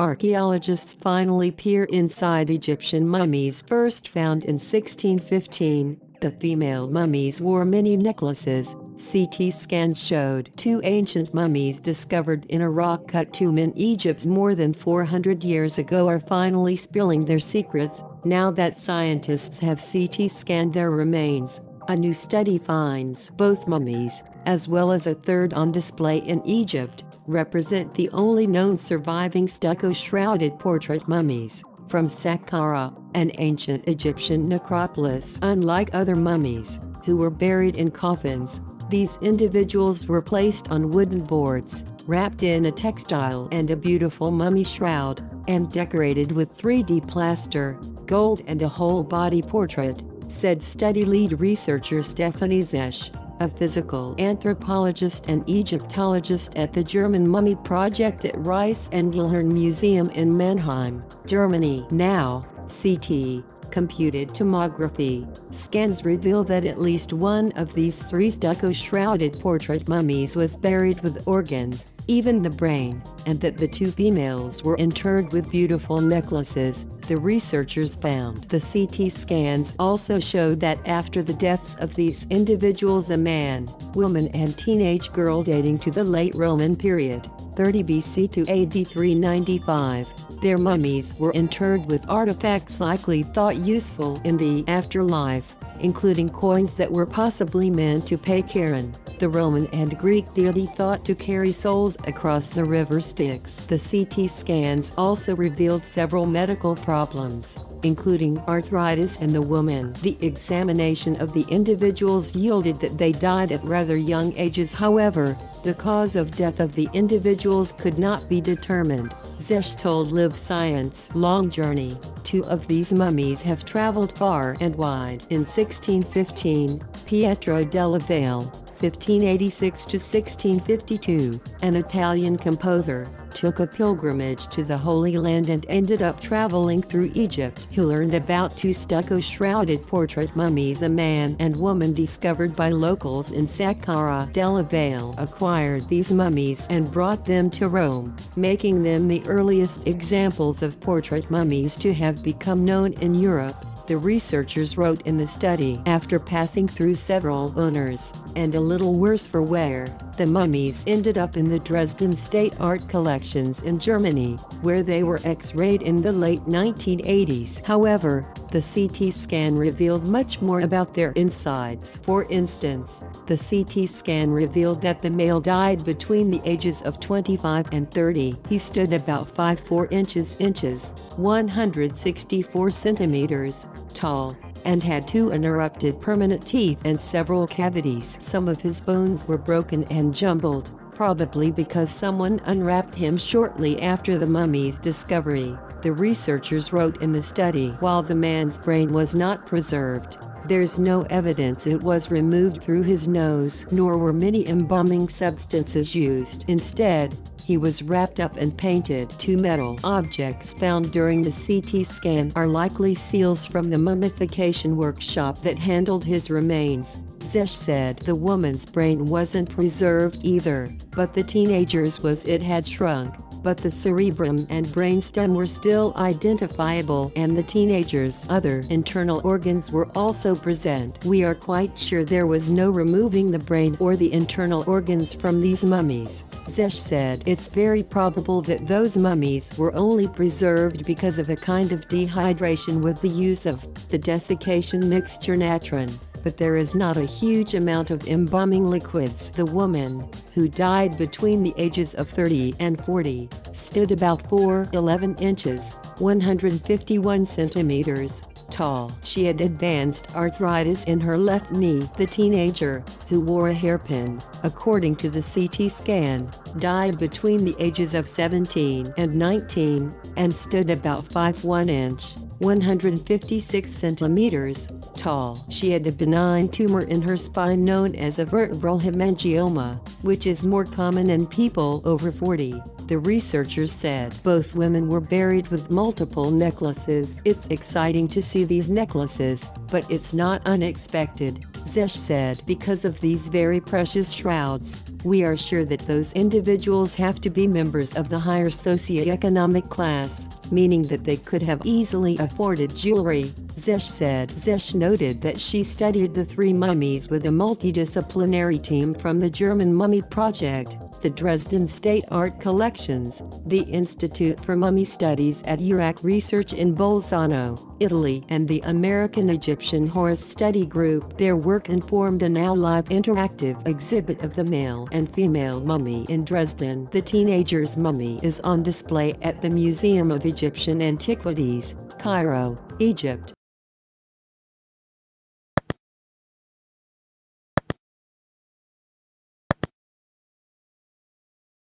Archaeologists finally peer inside Egyptian mummies first found in 1615. The female mummies wore mini necklaces. CT scans showed two ancient mummies discovered in a rock-cut tomb in Egypt more than 400 years ago are finally spilling their secrets, now that scientists have CT scanned their remains. A new study finds both mummies, as well as a third on display in Egypt, represent the only known surviving stucco-shrouded portrait mummies from Saqqara, an ancient Egyptian necropolis. Unlike other mummies, who were buried in coffins, these individuals were placed on wooden boards, wrapped in a textile and a beautiful mummy shroud, and decorated with 3D plaster, gold and a whole-body portrait, said study lead researcher Stephanie Zesch, a physical anthropologist and Egyptologist at the German Mummy Project at Reiss Engelhorn Museum in Mannheim, Germany. Now, CT, computed tomography, scans reveal that at least one of these three stucco-shrouded portrait mummies was buried with organs, even the brain, and that the two females were interred with beautiful necklaces, the researchers found. The CT scans also showed that after the deaths of these individuals, a man, woman and teenage girl dating to the late Roman period, 30 BC to AD 395, their mummies were interred with artifacts likely thought useful in the afterlife, including coins that were possibly meant to pay Charon, the Roman and Greek deity thought to carry souls across the river Styx. The CT scans also revealed several medical problems, including arthritis in the woman. The examination of the individuals yielded that they died at rather young ages. However, the cause of death of the individuals could not be determined. Zesch told Live Science. Long journey. Two of these mummies have traveled far and wide. In 1615, Pietro Della Valle, 1586 to 1652, an Italian composer, took a pilgrimage to the Holy Land and ended up traveling through Egypt. He learned about two stucco-shrouded portrait mummies, a man and woman, discovered by locals in Saqqara. Della Valle acquired these mummies and brought them to Rome, making them the earliest examples of portrait mummies to have become known in Europe, the researchers wrote in the study. After passing through several owners, and a little worse for wear, the mummies ended up in the Dresden State Art Collections in Germany, where they were x-rayed in the late 1980s. However, the CT scan revealed much more about their insides. For instance, the CT scan revealed that the male died between the ages of 25 and 30. He stood about 5'4" 164 cm, tall, and had two interrupted permanent teeth and several cavities. Some of his bones were broken and jumbled, probably because someone unwrapped him shortly after the mummy's discovery, the researchers wrote in the study. While the man's brain was not preserved, there's no evidence it was removed through his nose, nor were many embalming substances used. Instead, he was wrapped up and painted. Two metal objects found during the CT scan are likely seals from the mummification workshop that handled his remains. Zesch said the woman's brain wasn't preserved either, but the teenager's was. It had shrunk, but the cerebrum and brainstem were still identifiable, and the teenager's other internal organs were also present. We are quite sure there was no removing the brain or the internal organs from these mummies, Zesch said. It's very probable that those mummies were only preserved because of a kind of dehydration with the use of the desiccation mixture natron, but there is not a huge amount of embalming liquids. The woman, who died between the ages of 30 and 40, stood about 4'11" 151 cm, tall. She had advanced arthritis in her left knee. The teenager, who wore a hairpin, according to the CT scan, died between the ages of 17 and 19, and stood about 5'1" 156 cm, tall. She had a benign tumor in her spine known as a vertebral hemangioma, which is more common in people over 40, the researchers said. Both women were buried with multiple necklaces. It's exciting to see these necklaces, but it's not unexpected, Zesch said. Because of these very precious shrouds, we are sure that those individuals have to be members of the higher socioeconomic class, meaning that they could have easily afforded jewelry, Zesch said. Zesch noted that she studied the three mummies with a multidisciplinary team from the German Mummy Project, the Dresden State Art Collections, the Institute for Mummy Studies at EURAC Research in Bolzano, Italy, and the American Egyptian Horus Study Group. Their work informed a now live interactive exhibit of the male and female mummy in Dresden. The teenager's mummy is on display at the Museum of Egyptian Antiquities, Cairo, Egypt.